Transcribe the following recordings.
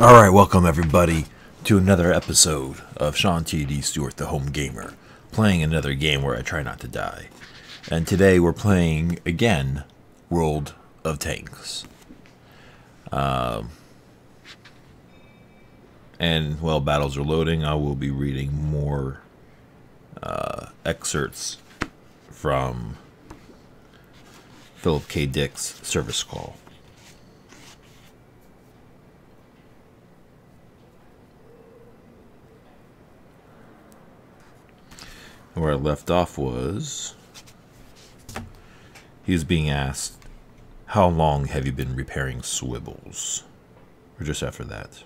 Alright, welcome everybody to another episode of Sean T.D. Stewart, the Home Gamer, playing another game where I try not to die. And today we're playing, again, World of Tanks. And while battles are loading, I will be reading more excerpts from Philip K. Dick's Service Call. Where I left off was, he was being asked, how long have you been repairing swivels? Or just after that.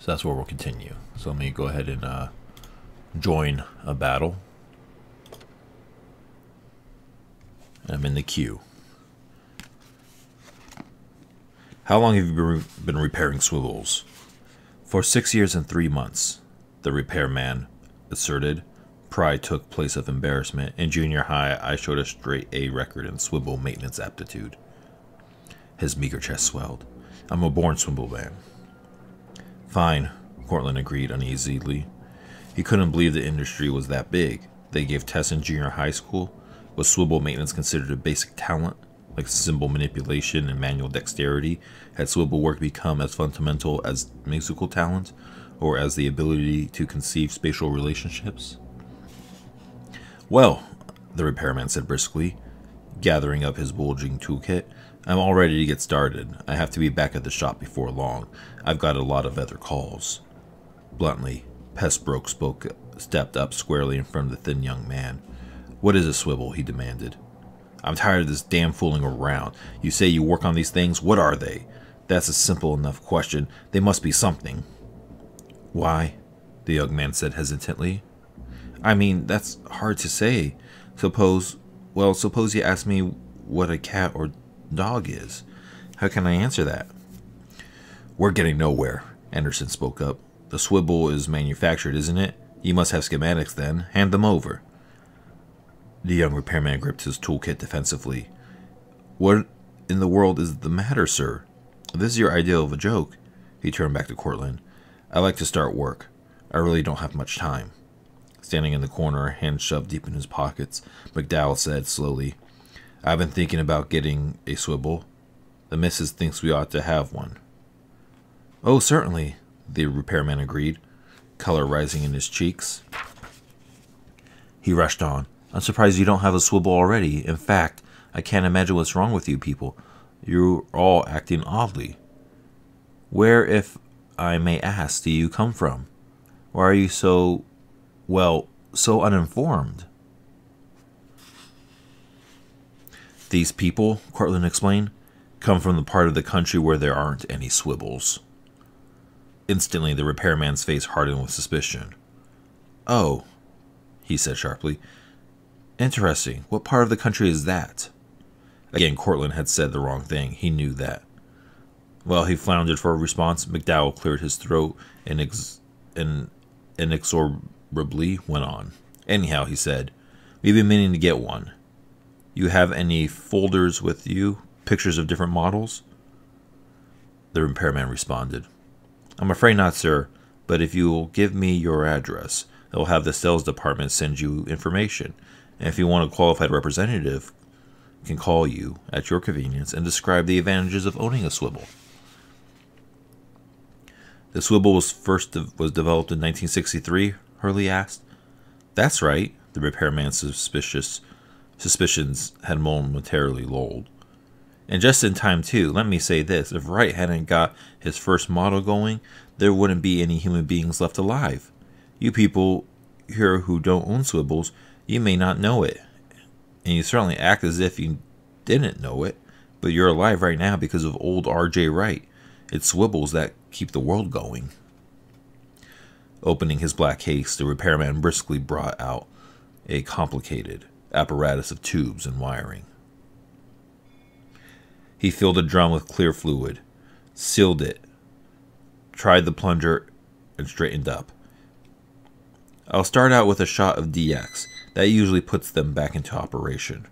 So that's where we'll continue. So let me go ahead and join a battle. I'm in the queue. How long have you been repairing swivels? For 6 years and 3 months, the repairman asserted. Pride took place of embarrassment. In junior high, I showed a straight A record in swivel maintenance aptitude. His meager chest swelled. I'm a born swivel man. Fine, Cortland agreed uneasily. He couldn't believe the industry was that big. They gave tests in junior high school. Was swivel maintenance considered a basic talent? Like symbol manipulation and manual dexterity, had swivel work become as fundamental as musical talent, or as the ability to conceive spatial relationships? Well, the repairman said briskly, gathering up his bulging toolkit, I'm all ready to get started. I have to be back at the shop before long. I've got a lot of other calls. Bluntly, Pestbroke stepped up squarely in front of the thin young man. What is a swivel? He demanded. I'm tired of this damn fooling around. You say you work on these things, what are they? That's a simple enough question. They must be something. Why? The young man said hesitantly. I mean, that's hard to say. Suppose you ask me what a cat or dog is. How can I answer that? We're getting nowhere, Anderson spoke up. The swivel is manufactured, isn't it? You must have schematics then. Hand them over. The young repairman gripped his toolkit defensively. What in the world is the matter, sir? This is your idea of a joke. He turned back to Cortland. I like to start work. I really don't have much time. Standing in the corner, hands shoved deep in his pockets, McDowell said slowly, I've been thinking about getting a swivel. The missus thinks we ought to have one. Oh, certainly, the repairman agreed, color rising in his cheeks. He rushed on. I'm surprised you don't have a swivel already. In fact, I can't imagine what's wrong with you people. You're all acting oddly. Where, if I may ask, do you come from? Why are you so, well, so uninformed? These people, Cortland explained, come from the part of the country where there aren't any swivels. Instantly, the repairman's face hardened with suspicion. Oh, he said sharply. Interesting. What part of the country is that? Again, Cortland had said the wrong thing. He knew that. While he floundered for a response, McDowell cleared his throat and inexorably went on. Anyhow, he said, we've been meaning to get one. You have any folders with you? Pictures of different models? The repairman responded, I'm afraid not, sir, but if you will give me your address, they'll have the sales department send you information. And if you want a qualified representative, can call you at your convenience and describe the advantages of owning a swivel. The swivel was developed in 1963, Hurley asked. That's right, the repairman's suspicions had momentarily lulled. And just in time, too, let me say this. If Wright hadn't got his first model going, there wouldn't be any human beings left alive. You people here who don't own swivels, you may not know it, and you certainly act as if you didn't know it, but you're alive right now because of old R.J. Wright. It's swivels that keep the world going. Opening his black case, the repairman briskly brought out a complicated apparatus of tubes and wiring. He filled a drum with clear fluid, sealed it, tried the plunger, and straightened up. I'll start out with a shot of DX. That usually puts them back into operation.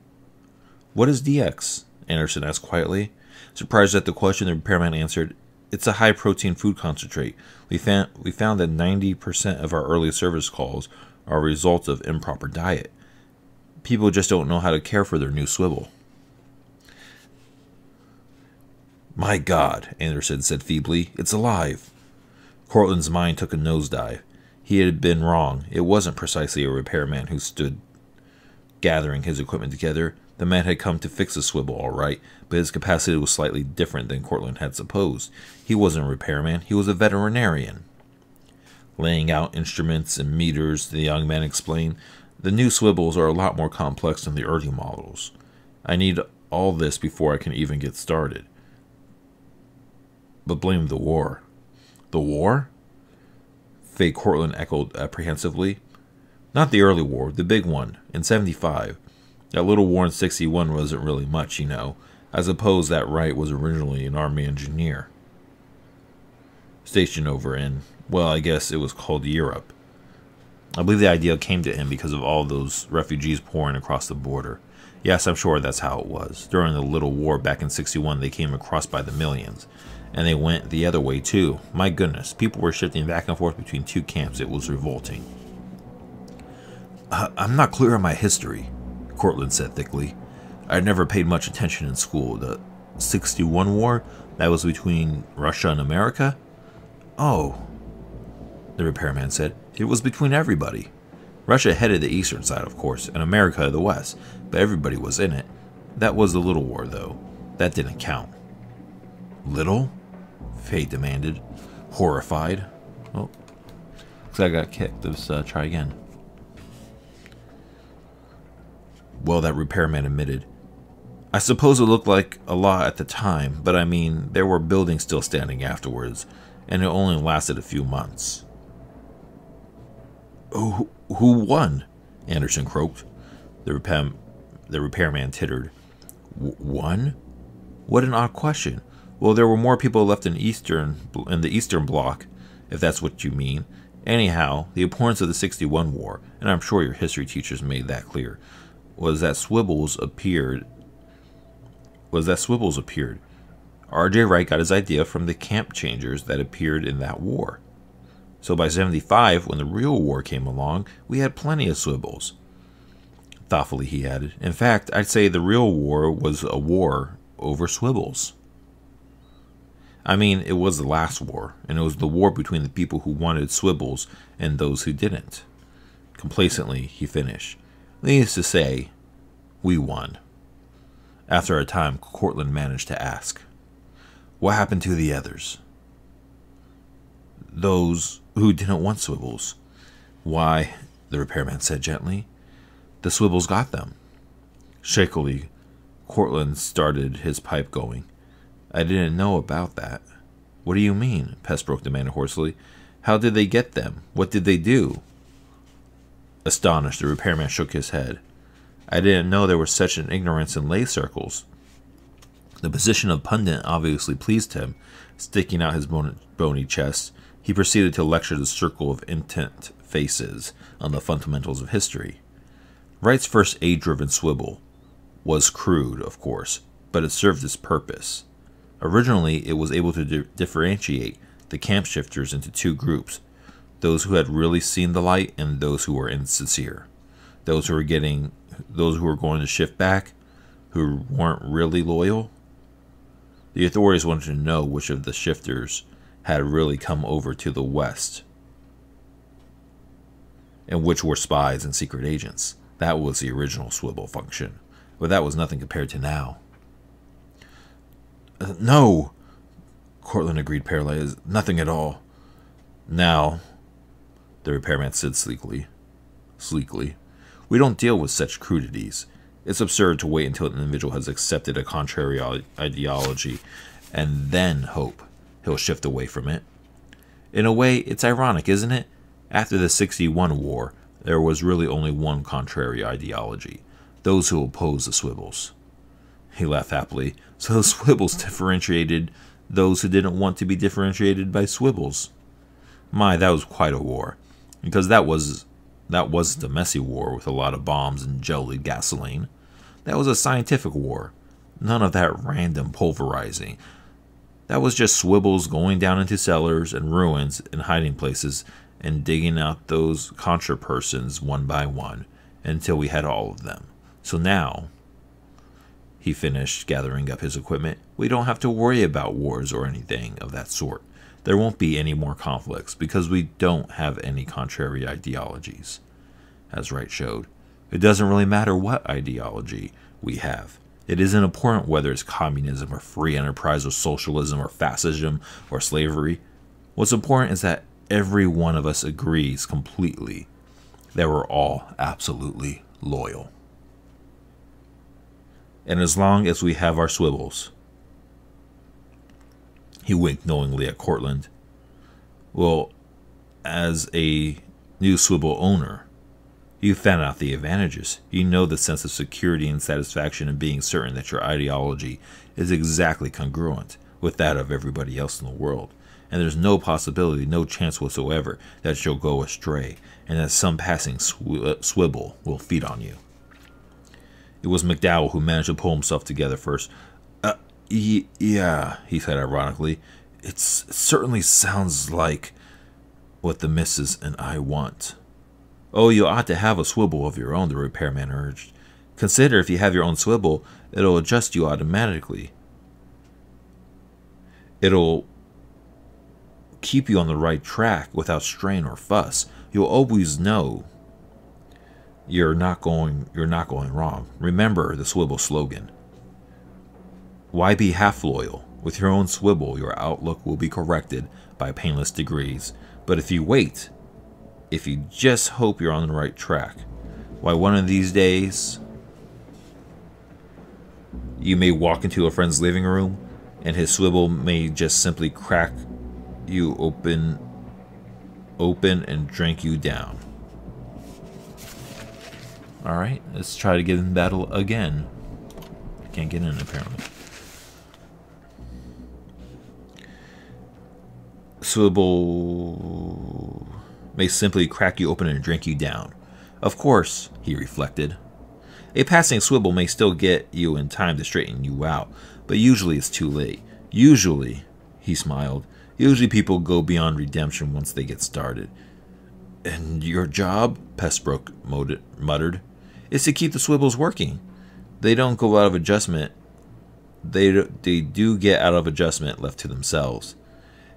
What is DX? Anderson asked quietly. Surprised at the question, the repairman answered, It's a high-protein food concentrate. We found that 90% of our early service calls are a result of improper diet. People just don't know how to care for their new swivel. My God, Anderson said feebly. It's alive. Cortland's mind took a nosedive. He had been wrong. It wasn't precisely a repairman who stood gathering his equipment together. The man had come to fix a swivel, all right, but his capacity was slightly different than Cortland had supposed. He wasn't a repairman. He was a veterinarian. Laying out instruments and meters, the young man explained, the new swivels are a lot more complex than the early models. I need all this before I can even get started. But blame the war. The war? Fay Cortland echoed apprehensively. Not the early war, the big one, in 75. That little war in 61 wasn't really much, you know. I suppose that Wright was originally an Army engineer. Stationed over in, well, I guess it was called Europe. I believe the idea came to him because of all those refugees pouring across the border. Yes, I'm sure that's how it was. During the little war back in 61, they came across by the millions. And they went the other way too. My goodness, people were shifting back and forth between two camps. It was revolting. I'm not clear on my history, Cortland said thickly. I'd never paid much attention in school. The 61 war? That was between Russia and America? Oh, the repairman said. It was between everybody. Russia headed the eastern side, of course, and America the west, but everybody was in it. That was the little war, though. That didn't count. Little? Faye demanded, horrified. Oh, looks like I got kicked. Let's try again. Well, that repairman admitted. I suppose it looked like a lot at the time, but I mean, there were buildings still standing afterwards, and it only lasted a few months. Oh, who won? Anderson croaked. The repairman tittered. Won? What an odd question. Well, there were more people left in the Eastern Bloc, if that's what you mean. Anyhow, the importance of the 61 war, and I'm sure your history teachers made that clear, was that swivels appeared. R.J. Wright got his idea from the camp changers that appeared in that war. So by 75, when the real war came along, we had plenty of swivels. Thoughtfully, he added. In fact, I'd say the real war was a war over swivels. I mean, it was the last war, and it was the war between the people who wanted swivels and those who didn't. Complacently, he finished. Needless to say, we won. After a time, Cortland managed to ask, what happened to the others? Those who didn't want swivels. Why, the repairman said gently, the swivels got them. Shakily, Cortland started his pipe going. I didn't know about that. What do you mean? Pestbrook demanded hoarsely. How did they get them? What did they do? Astonished, the repairman shook his head. I didn't know there was such an ignorance in lay circles. The position of pundit obviously pleased him. Sticking out his bony chest, he proceeded to lecture the circle of intent faces on the fundamentals of history. Wright's first aid-driven swivel was crude, of course, but it served its purpose. Originally, it was able to differentiate the camp shifters into two groups, those who had really seen the light and those who were insincere, those who were going to shift back, who weren't really loyal. The authorities wanted to know which of the shifters had really come over to the West and which were spies and secret agents. That was the original swivel function, but that was nothing compared to now. No, Cortland agreed paralyzed. Nothing at all. Now, the repairman said sleekly, we don't deal with such crudities. It's absurd to wait until an individual has accepted a contrary ideology and then hope he'll shift away from it. In a way, it's ironic, isn't it? After the 61 war, there was really only one contrary ideology, those who opposed the swivels. He laughed happily. So the swivels differentiated those who didn't want to be differentiated by swivels. My, that was quite a war. Because that was the messy war with a lot of bombs and jellied gasoline. That was a scientific war. None of that random pulverizing. That was just swivels going down into cellars and ruins and hiding places and digging out those Contra persons one by one until we had all of them. So now, he finished gathering up his equipment, we don't have to worry about wars or anything of that sort. There won't be any more conflicts because we don't have any contrary ideologies. As Wright showed, it doesn't really matter what ideology we have. It isn't important whether it's communism or free enterprise or socialism or fascism or slavery. What's important is that every one of us agrees completely that we're all absolutely loyal. And as long as we have our swivels, he winked knowingly at Cortland. Well, as a new swivel owner, you found out the advantages. You know the sense of security and satisfaction in being certain that your ideology is exactly congruent with that of everybody else in the world. And there's no possibility, no chance whatsoever that you'll go astray and that some passing swibble will feed on you. It was McDowell who managed to pull himself together first. Yeah, he said ironically. It certainly sounds like what the missus and I want. Oh, you ought to have a swibble of your own, the repairman urged. Consider if you have your own swibble, it'll adjust you automatically. It'll keep you on the right track without strain or fuss. You'll always know you're not going wrong. Remember the swibble slogan. Why be half loyal? With your own swibble, your outlook will be corrected by painless degrees. But if you wait, if you just hope you're on the right track, why one of these days you may walk into a friend's living room and his swibble may just simply crack you open and drink you down. Alright, let's try to get in battle again. Can't get in apparently. Swibble may simply crack you open and drink you down. Of course, he reflected. A passing swibble may still get you in time to straighten you out, but usually it's too late. Usually, he smiled, usually people go beyond redemption once they get started. And your job, Pestbrook muttered, is to keep the swivels working. They don't go out of adjustment. They do get out of adjustment left to themselves.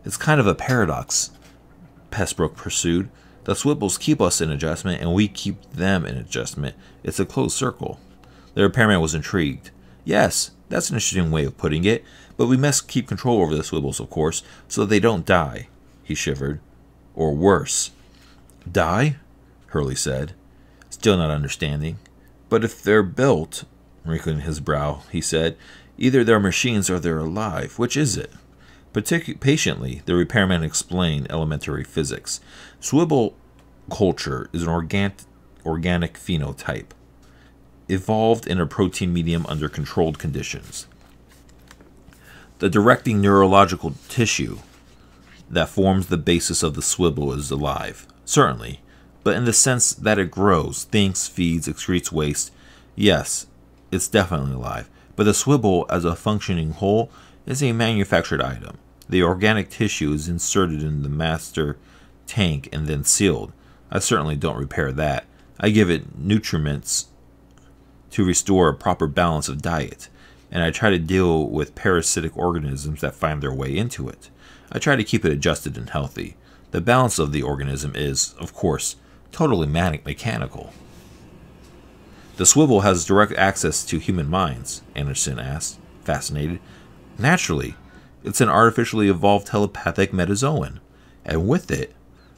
It's kind of a paradox, Pestbrook pursued. The swivels keep us in adjustment and we keep them in adjustment. It's a closed circle. The repairman was intrigued. Yes, that's an interesting way of putting it, but we must keep control over the swivels, of course, so they don't die, he shivered. Or worse. Die? Hurley said, still not understanding. But if they're built, wrinkling his brow, he said, either they're machines or they're alive. Which is it? Patiently, the repairman explained elementary physics. Swibble culture is an organic phenotype, evolved in a protein medium under controlled conditions. The directing neurological tissue that forms the basis of the swibble is alive, certainly, but in the sense that it grows, thinks, feeds, excretes waste, yes, it's definitely alive. But the swibble as a functioning whole is a manufactured item. The organic tissue is inserted in the master tank and then sealed. I certainly don't repair that. I give it nutriments to restore a proper balance of diet, and I try to deal with parasitic organisms that find their way into it. I try to keep it adjusted and healthy. The balance of the organism is, of course, totally mechanical. The swibble has direct access to human minds, Anderson asked, fascinated. Naturally, it's an artificially evolved telepathic metazoan, and with it,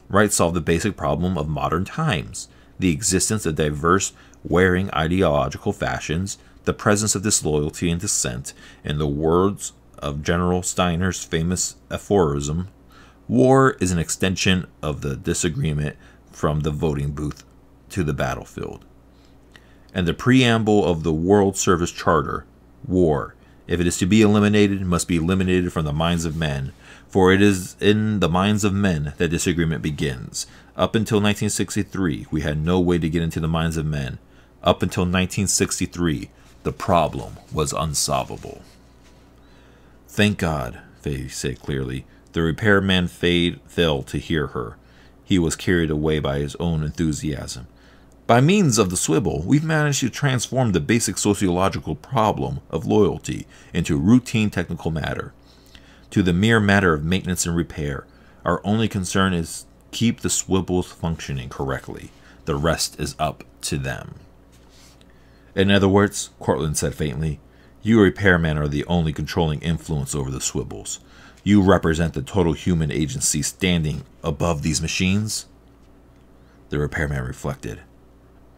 Wright solved the basic problem of modern times, the existence of diverse, wearing ideological fashions, the presence of disloyalty and dissent, in the words of General Steiner's famous aphorism, war is an extension of the disagreement from the voting booth to the battlefield. And the preamble of the World Service Charter, war, if it is to be eliminated, must be eliminated from the minds of men, for it is in the minds of men that disagreement begins. Up until 1963, we had no way to get into the minds of men. Up until 1963, The problem was unsolvable. "Thank God," Faye said clearly. The repairman failed to hear her. He was carried away by his own enthusiasm. "By means of the swivel, we've managed to transform the basic sociological problem of loyalty into routine technical matter, to the mere matter of maintenance and repair. Our only concern is keep the swivels functioning correctly. The rest is up to them." "In other words," Cortland said faintly, "you repairmen are the only controlling influence over the swivels. You represent the total human agency standing above these machines?" The repairman reflected.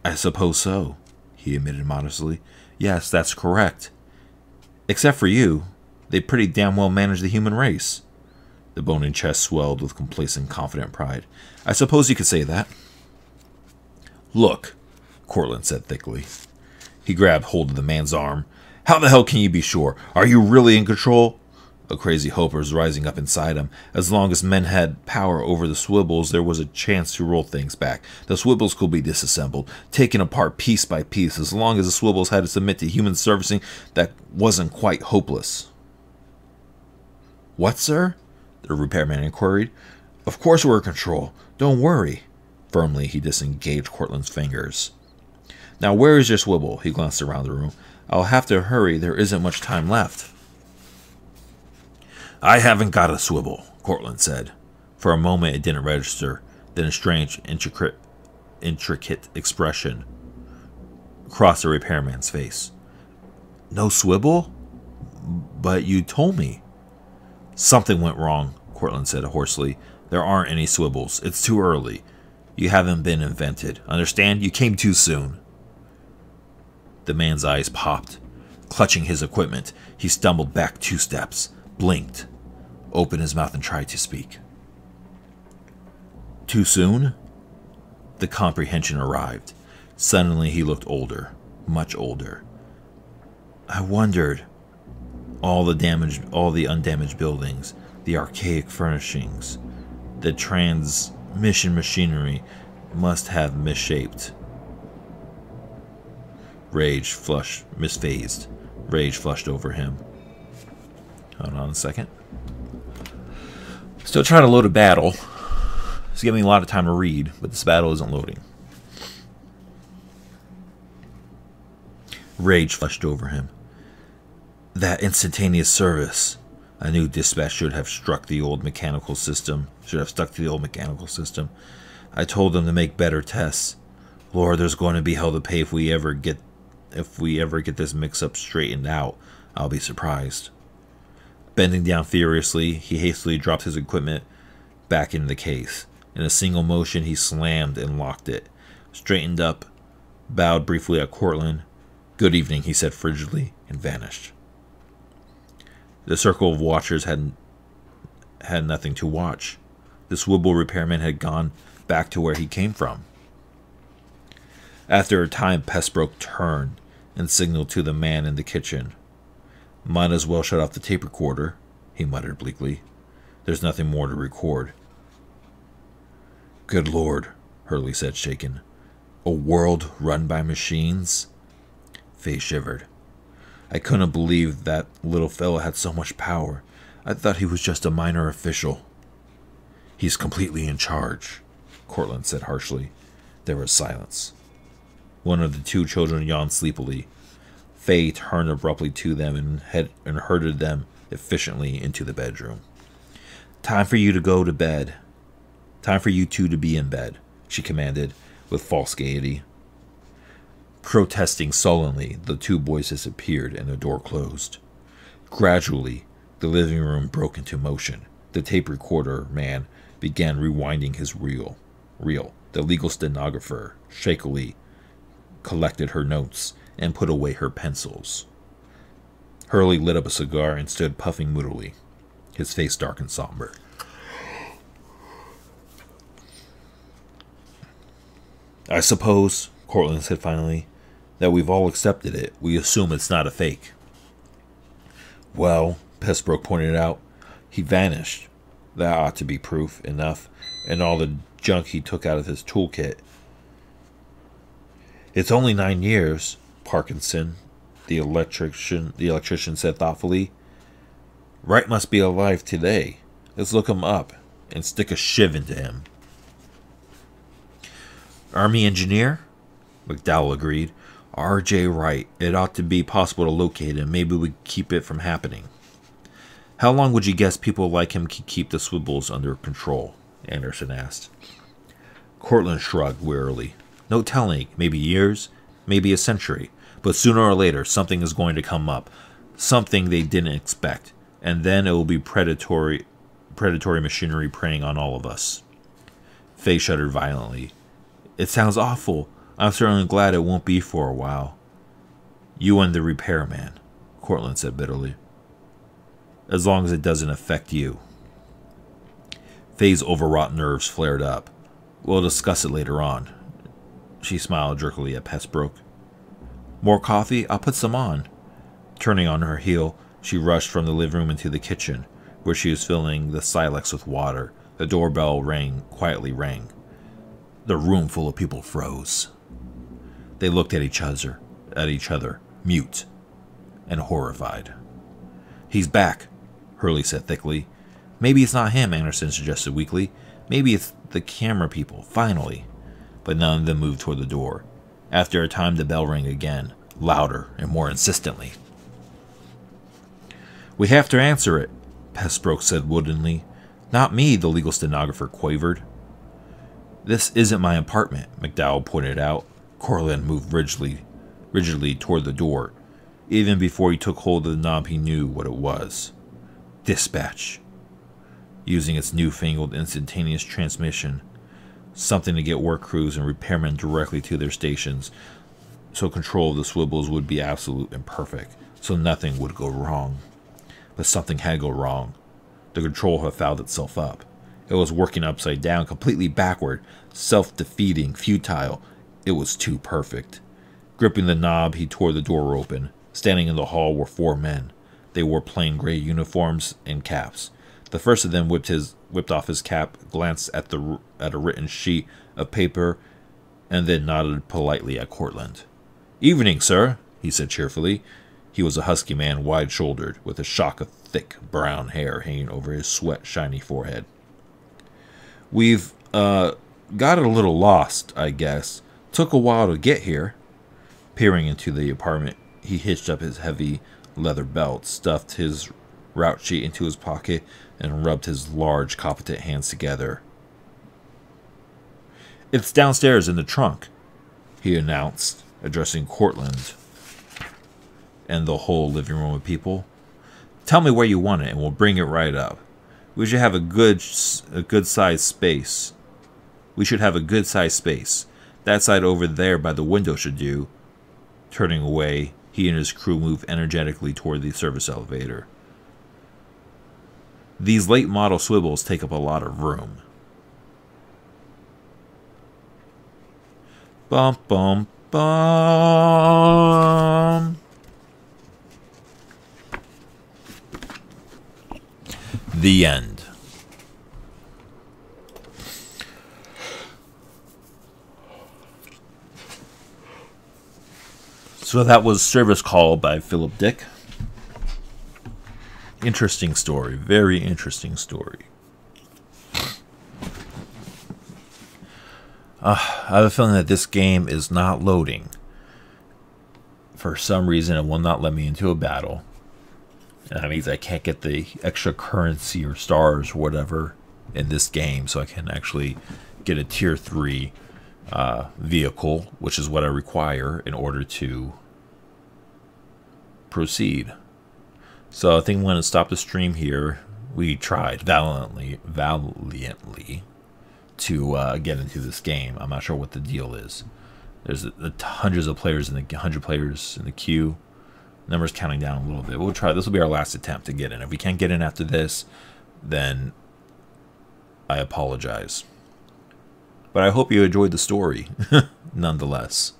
"I suppose so," he admitted modestly. "Yes, that's correct. Except for you, they pretty damn well manage the human race." The bone in chest swelled with complacent, confident pride. "I suppose you could say that." "Look," Cortland said thickly. He grabbed hold of the man's arm. "How the hell can you be sure? Are you really in control?" A crazy hope was rising up inside him. As long as men had power over the swivels, there was a chance to roll things back. The swivels could be disassembled, taken apart piece by piece. As long as the swivels had to submit to human servicing, that wasn't quite hopeless. "What, sir?" the repairman inquired. "Of course we're in control. Don't worry." Firmly, he disengaged Cortland's fingers. "Now, where is your swivel?" He glanced around the room. "I'll have to hurry. There isn't much time left." "I haven't got a swivel," Cortland said. For a moment it didn't register, then a strange, intricate expression crossed the repairman's face. "No swivel? But you told me." "Something went wrong," Cortland said hoarsely. "There aren't any swivels. It's too early. You haven't been invented. Understand? You came too soon." The man's eyes popped. Clutching his equipment, he stumbled back 2 steps, blinked, opened his mouth and tried to speak. "Too soon?" The comprehension arrived. Suddenly he looked older, much older. "I wondered. All the undamaged buildings, the archaic furnishings, the transmission machinery must have misshaped." Rage flushed over him. Hold on a second. Still trying to load a battle. It's giving me a lot of time to read, but this battle isn't loading. Rage flushed over him. "That instantaneous service. I knew dispatch should have stuck to the old mechanical system. I told them to make better tests. Lord, there's going to be hell to pay if we ever get this mix-up straightened out. I'll be surprised." Bending down furiously, he hastily dropped his equipment back into the case. In a single motion, he slammed and locked it. Straightened up, bowed briefly at Cortland. "Good evening," he said frigidly, and vanished. The circle of watchers had nothing to watch. The swivel repairman had gone back to where he came from. After a time, Pestbroke turned and signaled to the man in the kitchen. "Might as well shut off the tape recorder," he muttered bleakly. "There's nothing more to record." "Good Lord," Hurley said, shaken. "A world run by machines?" Faye shivered. "I couldn't believe that little fellow had so much power. I thought he was just a minor official." "He's completely in charge," Cortland said harshly. There was silence. One of the 2 children yawned sleepily. Faye turned abruptly to them and herded them efficiently into the bedroom. "Time for you to go to bed. Time for you two to be in bed," she commanded with false gaiety. Protesting sullenly, the 2 boys disappeared and the door closed. Gradually, the living room broke into motion. The tape recorder man began rewinding his reel. The legal stenographer shakily collected her notes and put away her pencils. Hurley lit up a cigar and stood puffing moodily, his face dark and somber. "I suppose," Cortland said finally, "that we've all accepted it. We assume it's not a fake." "Well," Pestbroke pointed out, "he vanished. That ought to be proof enough, and all the junk he took out of his toolkit." "It's only 9 years, Parkinson," The electrician said thoughtfully. Wright must be alive today. Let's look him up and stick a shiv into him. Army engineer? McDowell agreed. R.J. Wright. It ought to be possible to locate him. Maybe we keep it from happening. How long would you guess people like him could keep the swibbles under control? Anderson asked. Cortland shrugged wearily. No telling. Maybe years. Maybe a century. But sooner or later, something is going to come up. Something they didn't expect. And then it will be predatory machinery preying on all of us. Faye shuddered violently. It sounds awful. I'm certainly glad it won't be for a while. You and the repairman, Cortland said bitterly. As long as it doesn't affect you. Faye's overwrought nerves flared up. We'll discuss it later on. She smiled jerkily at Pestbrook. More coffee? I'll put some on. Turning on her heel, she rushed from the living room into the kitchen, where she was filling the silex with water. The doorbell quietly rang. The room full of people froze. They looked at each other, mute and horrified. He's back, Hurley said thickly. Maybe it's not him, Anderson suggested weakly. Maybe it's the camera people, finally. But none of them moved toward the door. After a time, the bell rang again, louder and more insistently. We have to answer it, Pestbrook said woodenly. Not me, the legal stenographer quavered. This isn't my apartment, McDowell pointed out. Cortland moved rigidly toward the door. Even before he took hold of the knob, he knew what it was. Dispatch. Using its newfangled instantaneous transmission, something to get work crews and repairmen directly to their stations, so control of the swivels would be absolute and perfect, so nothing would go wrong. But something had gone wrong. The control had fouled itself up. It was working upside down, completely backward, self-defeating, futile. It was too perfect. Gripping the knob, he tore the door open. Standing in the hall were four men. They wore plain gray uniforms and caps. The first of them whipped off his cap, glanced at a written sheet of paper, and then nodded politely at Cortland. "Evening, sir," he said cheerfully. He was a husky man, wide-shouldered, with a shock of thick brown hair hanging over his sweat-shiny forehead. We've got a little lost, I guess. Took a while to get here. Peering into the apartment, he hitched up his heavy leather belt, stuffed his route sheet into his pocket, and rubbed his large, competent hands together. It's downstairs in the trunk, he announced, addressing Cortland and the whole living room of people. Tell me where you want it, and we'll bring it right up. We should have a good-sized space. We should have a good-sized space. That side over there by the window should do. Turning away, he and his crew moved energetically toward the service elevator. These late-model swivels take up a lot of room. Bum, bum, bum. The end. So that was Service Call by Philip Dick. Interesting story. Very interesting story. I have a feeling that this game is not loading. For some reason, it will not let me into a battle. And that means I can't get the extra currency or stars or whatever in this game, so I can actually get a tier 3 vehicle, which is what I require in order to proceed. So I think I'm going to stop the stream here. We tried valiantly to get into this game. I'm not sure what the deal is. There's hundreds of players in the queue. Numbers counting down a little bit. We'll try. This will be our last attempt to get in. If we can't get in after this, then I apologize. But I hope you enjoyed the story, nonetheless.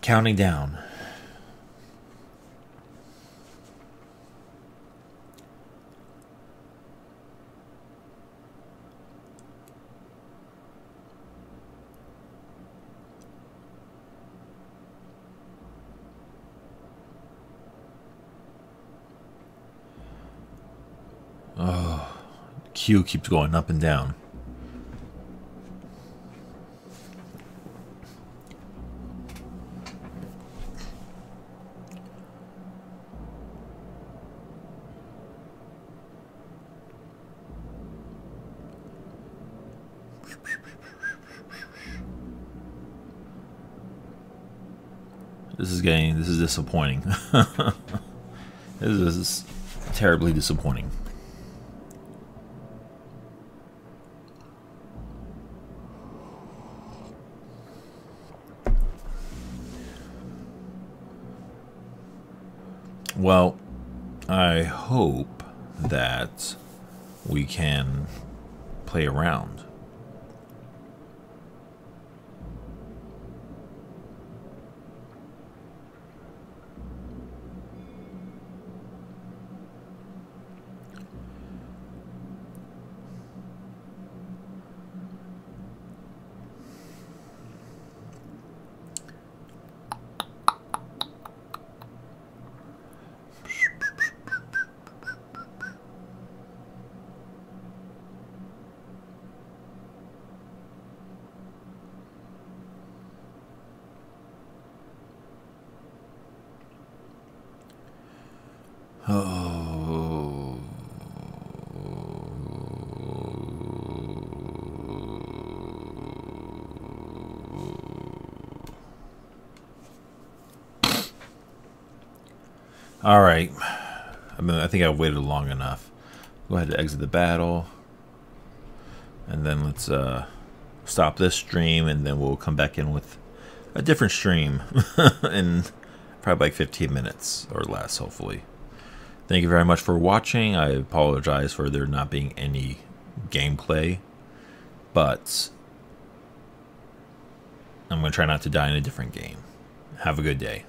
Counting down. queue keeps going up and down. This is disappointing. This is terribly disappointing. Well, I hope that we can play around. Oh, all right. I think I've waited long enough. Go ahead and exit the battle, and then let's stop this stream, and then we'll come back in with a different stream in probably like 15 minutes or less, hopefully. Thank you very much for watching. I apologize for there not being any gameplay, but I'm going to try not to die in a different game. Have a good day.